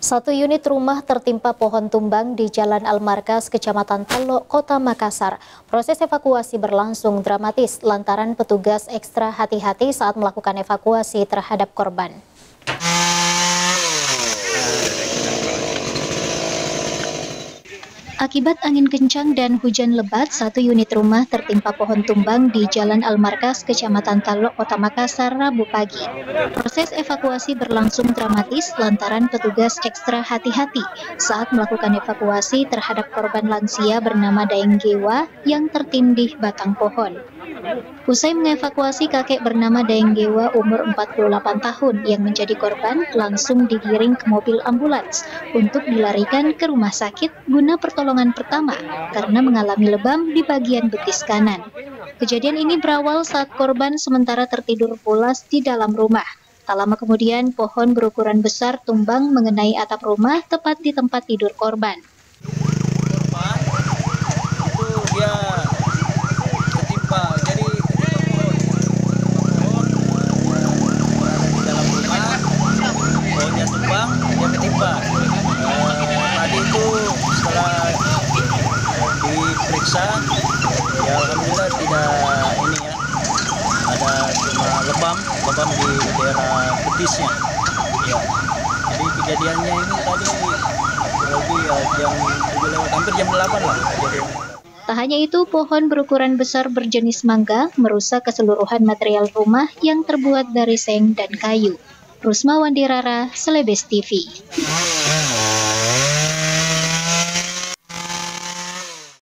Satu unit rumah tertimpa pohon tumbang di Jalan Al Markaz, Kecamatan Tallo, Kota Makassar. Proses evakuasi berlangsung dramatis lantaran petugas ekstra hati-hati saat melakukan evakuasi terhadap korban. Akibat angin kencang dan hujan lebat, satu unit rumah tertimpa pohon tumbang di Jalan Al Markaz, Kecamatan Tallo, Kota Makassar, Rabu pagi. Proses evakuasi berlangsung dramatis lantaran petugas ekstra hati-hati saat melakukan evakuasi terhadap korban lansia bernama Daeng Gewa yang tertindih batang pohon. Usai mengevakuasi kakek bernama Daeng Gewa umur 48 tahun yang menjadi korban langsung digiring ke mobil ambulans untuk dilarikan ke rumah sakit guna pertolongan pertama karena mengalami lebam di bagian betis kanan. Kejadian ini berawal saat korban sementara tertidur pulas di dalam rumah. Tak lama kemudian pohon berukuran besar tumbang mengenai atap rumah tepat di tempat tidur korban. Ya alhamdulillah tidak ini ya, ada cuma lebam di daerah betisnya. Ya. Jadi kejadiannya ini tadi lebih ya, jam 7 lewat, hampir jam 8 lah kejadiannya. Tak hanya itu, pohon berukuran besar berjenis mangga merusak keseluruhan material rumah yang terbuat dari seng dan kayu. Rusma Wandirara, Selebes TV.